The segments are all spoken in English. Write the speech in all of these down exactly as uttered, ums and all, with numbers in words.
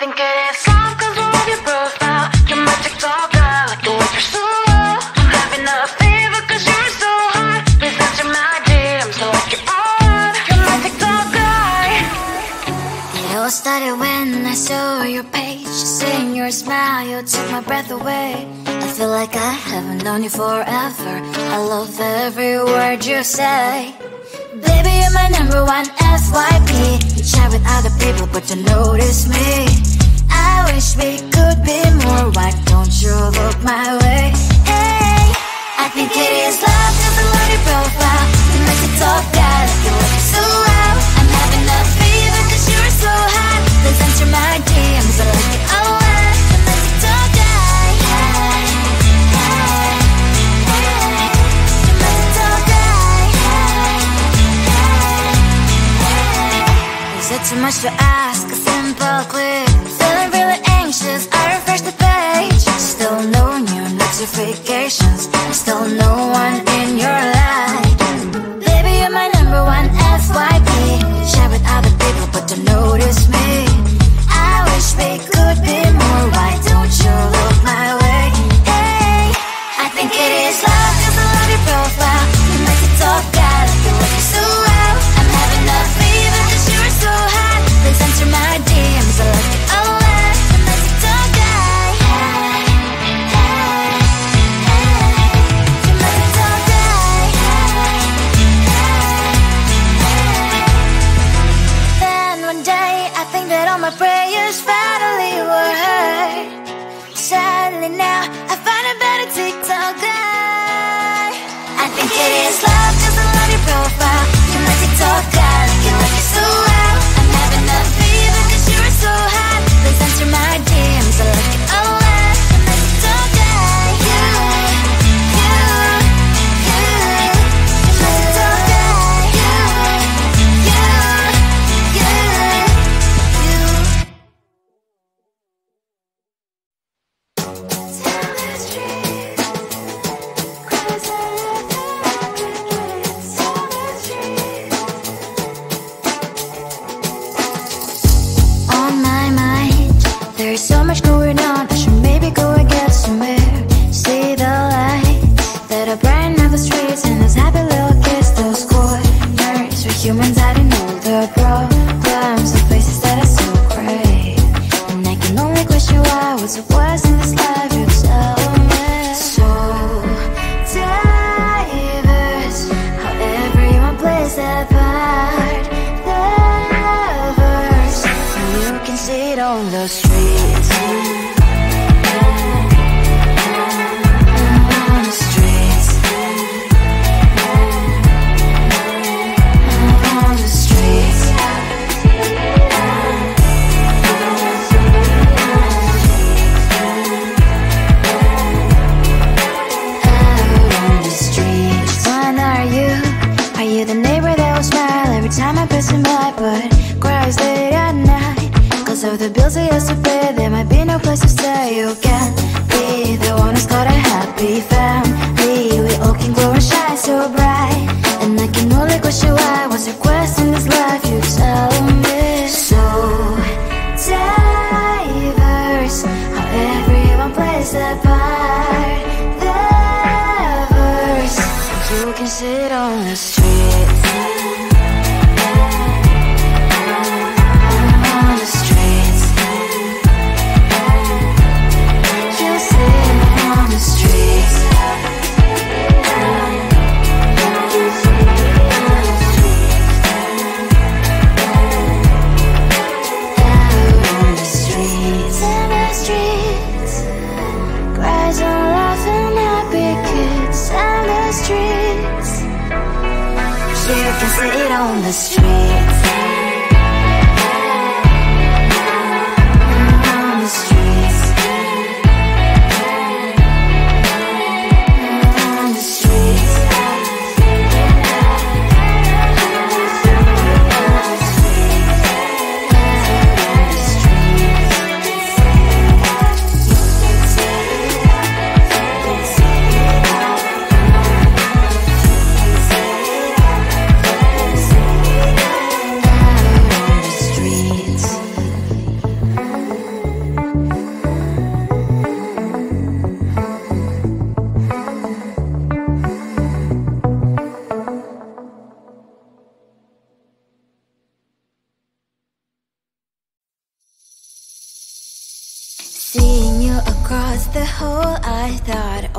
think it is soft, cause I love your profile. Your magic's all dry, like the way you're so low. I'm having a fever cause you're so hot. Please answer my D M so I can on. Your magic's all dry. It all started when I saw your page. Seeing your smile, you took my breath away. I feel like I haven't known you forever. I love every word you say. Baby, you're my number one F Y P. You chat with other people, but you notice me. I wish we could be more. Why don't you look my way? Hey, I think it is love, cause I love your profile. You make it so bad, like you look so loud. I'm having a fever, cause you're so hot. Let's enter my D Ms, I like it a lot. You make it so bad. You make it so bad. Is it too much to ask? A simple click. Feeling really anxious, I refresh the page. Still no new notifications. Still no one in your life. Baby, you're my number one F Y P. You chat with other people, but don't notice me. I wish we could be more. Why don't you look my way? Hey, I think it is love, cause I love your profile. You make it so bad, like you look so loud. I'm having a fever, cause you're so hot. Please enter my D Ms, I like it a lot. The magic don't die. The magic don't die. Then one day, I think that all my prayers finally were heard. Sadly now, I find a better TikTok guy. I think it is love, cause I love your profile. Your magic don't die, like you look so loud. I'm having a fever cause you're so hot. Please answer my D Ms, I like it a lot. The magic don't die. You, you, you. The magic don't die. You, you, you, you. Tell the street, cause I love it. Tell the street. There's so much going on, I should maybe go and get somewhere. See the lights that are brighten up the streets, and those happy little kids, those corners where humans hiding all the problems, the places that are so gray. And I can only question why was it was in this life you tell me. So diverse, how everyone plays their part. Lovers, and you can see it on the street.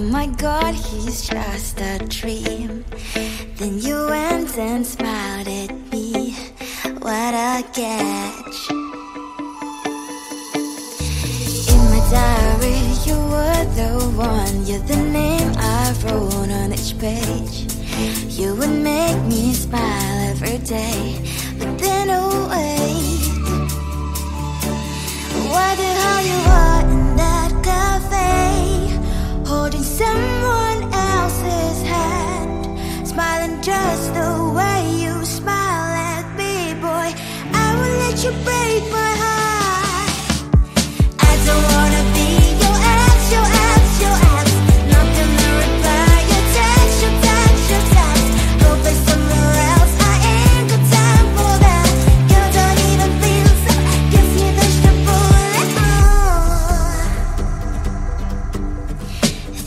Oh my God, he's just a dream. Then you went and smiled at me. What a catch. In my diary, you were the one. You're the name I wrote on each page. You would make me smile every day, but then oh wait, wondered how you were in that cafe, holding someone else's hand, smiling just the way you smile at me, boy. I will let you break my heart. I don't wanna be your ex, your ex, your ex. Not gonna reply your text, your text, your text. Go face somewhere else. I ain't got time for that. You don't even feel so. Gives me vegetable at all.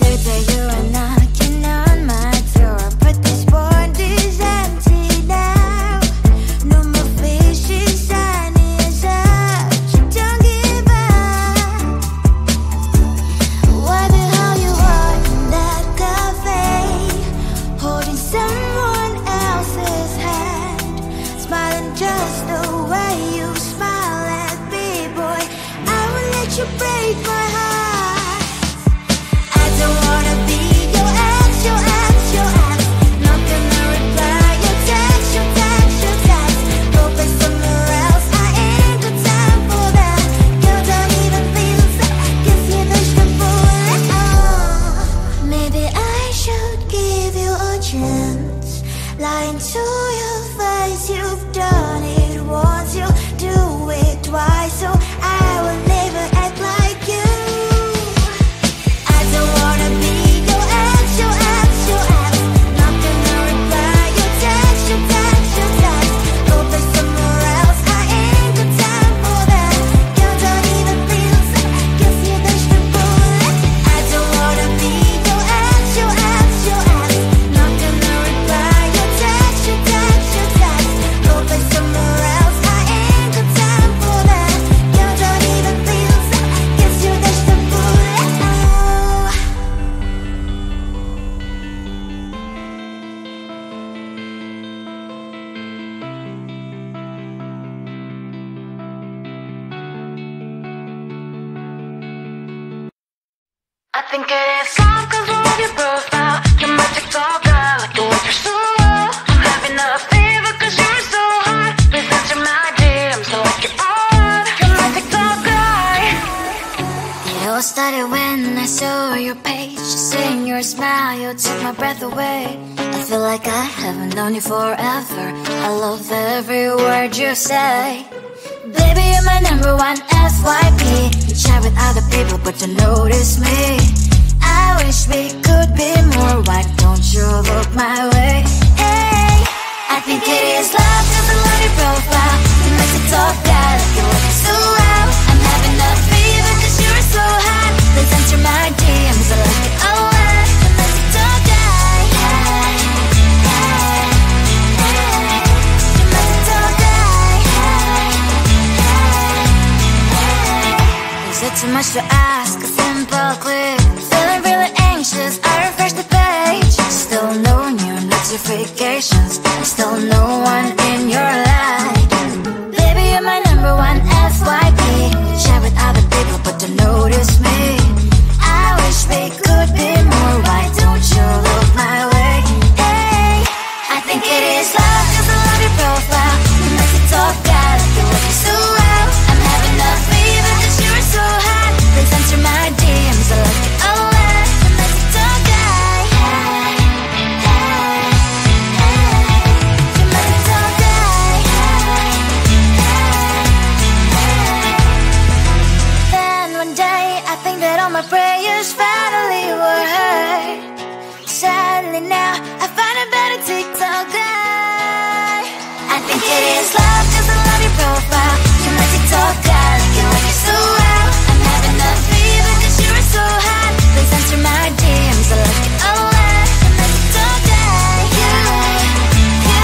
Third day you are knocking on my door, but this board is empty now. No more fishes, sun is up. Don't give up. Wonder how you are in that cafe, holding someone else's hand, smiling just the way you smile at me, boy. I will let you break my heart. I don't wanna be your ex, your ex, your ex. Not gonna reply your text, your text, your text. Go face somewhere else. I ain't got time for that. You don't even feel sad. Gives me vegetable at all. Maybe I should give you a chance. Lying to your face, you've done it once. You do it twice, so I will never act like you. I don't wanna be your ex, your ex, your ex. Not gonna reply your text, your text, your text. Go face somewhere else. I ain't got time for that. You don't even feel sad. Gives me vegetable at all. I don't wanna be your ex, your ex, your ex. Not gonna reply your text, your text, your text. Go face somewhere else. I ain't got time for that. You don't even feel sad. Gives you vegetable at all. I think it is soft cause I love your profile. Your magic all dry like the way you're so low. I'm having a fever cause you're so hot. Please answer my D M so I can on. Your magic all dry. It all started when I saw your page. Seeing your smile, you took my breath away. I feel like I haven't known you forever. I love every word you say. Baby, you're my number one F Y P. You chat with other people, but you notice me. I wish we could be more. Why don't you look my way? Hey, I think it is love, cause I love your profile. You make it talk that you look so loud. I'm having a fever cause you're so hot. Let's enter my D Ms, I like it a lot. You make it talk that. You make it talk that. Is it too much to ask a simple clip? Feeling really anxious, I refresh the page. Still no new notifications. Still no one in your life. Baby, you're my number one F Y P. You chat with other people, but don't notice me. I wish we could be more. Why don't you look my way? Hey, I think it is love, cause I love your profile. You make it talk that you look so loud. I'm having a fever cause you're so hot. Please answer my D Ms, I like it a lot. You make it talk that. You make it talk that. Then one day I think that all my prayers finally were heard. Sadly now I find a better TikTok guy. I think it is love, cause I love your profile. You my TikTok guy, you like it so loud. I'm having a fever cause you're so hot. Please answer my D Ms, I like it a lot. You my TikTok guy, you, you, you.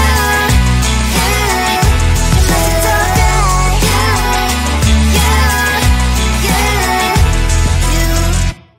You my TikTok guy, you, you, you, you.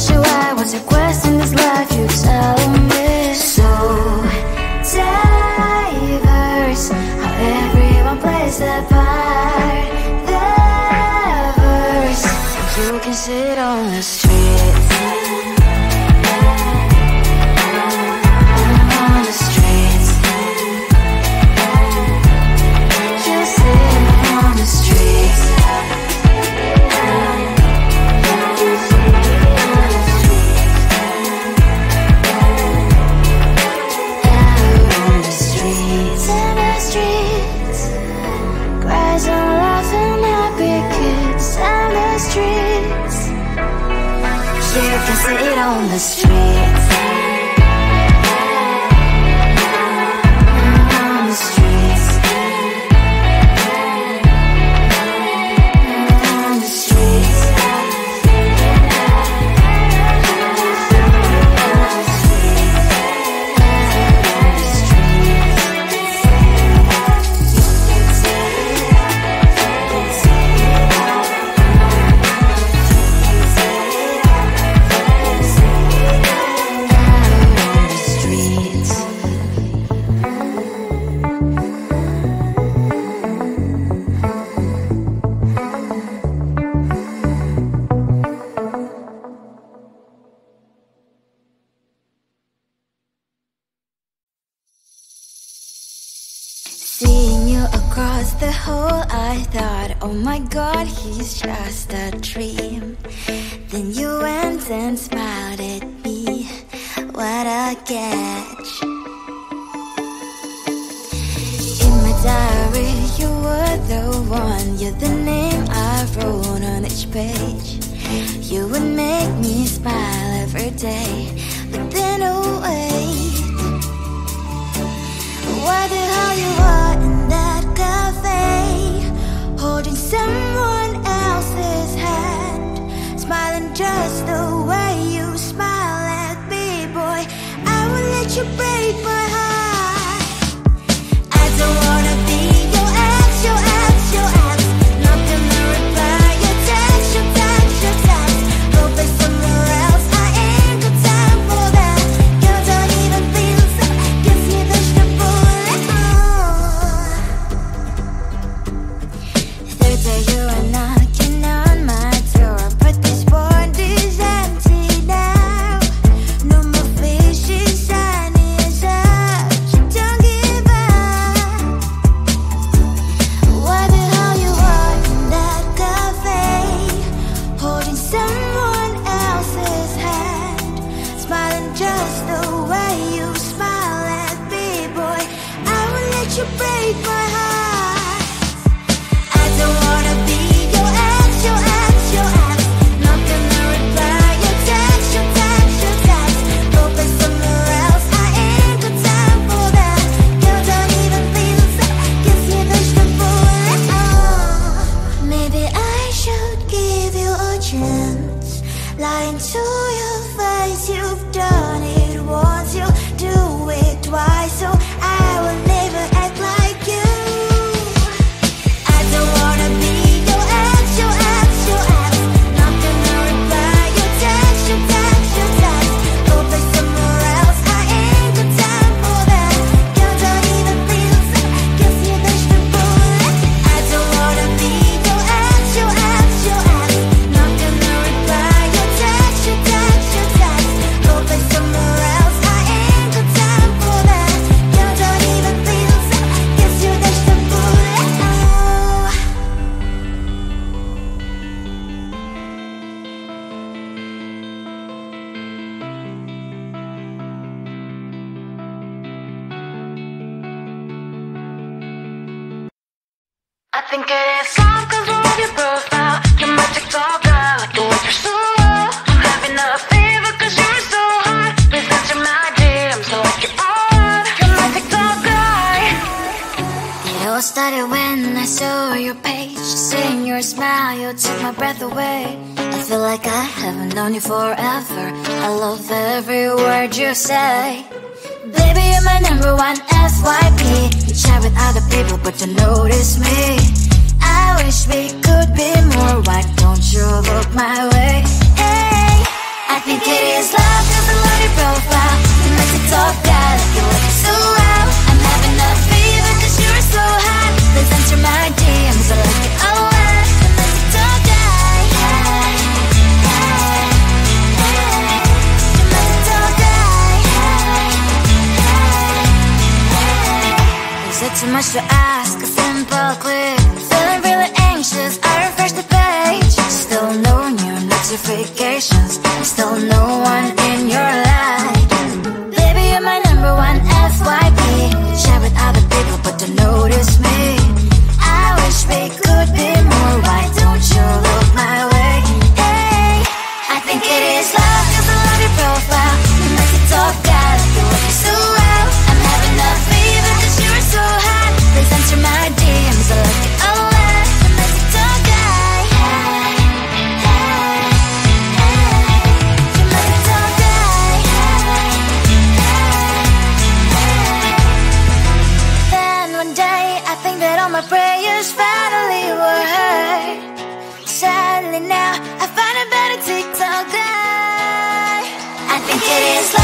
wish you I was a quest in this life you tell me. So diverse, how everyone plays their part. Their verse, you can sit on the street. Sit on the streets, on the streets, on the streets. The whole I thought, oh my god, he's just a dream. Then you went and smiled at me. What a catch. In my diary, you were the one. You're the name I wrote on each page. You would make me smile every day, but then oh wait, what the hell you are in that cafe, holding someone else's hand, smiling just the way you smile at me, boy. I will let you break my heart. I don't wanna be your ex, your ex, your ex. Not gonna reply your text, your text, your text. Go back somewhere else, I ain't got time for that. You don't even feel so, gives me vegetable. I chocolate. Feeling really anxious, I refresh the page. Still no new notifications, still no one in your life. Baby, you're my number one F Y P. Chat with other people, but don't notice me. I wish we could be more. Why don't you look my way? Hey, I think it is love, 'cause I love your profile. You make it talk out, you look so well. I'm having a fever, 'cause you are so hot. Please answer my D Ms, I like it a lot. I'm a TikTok guy. Hey, hey, hey. You're my TikTok guy. Hey, hey, hey. Then one day, I think that all my prayers finally were heard. Sadly now, I find a better TikTok guy. I think it is.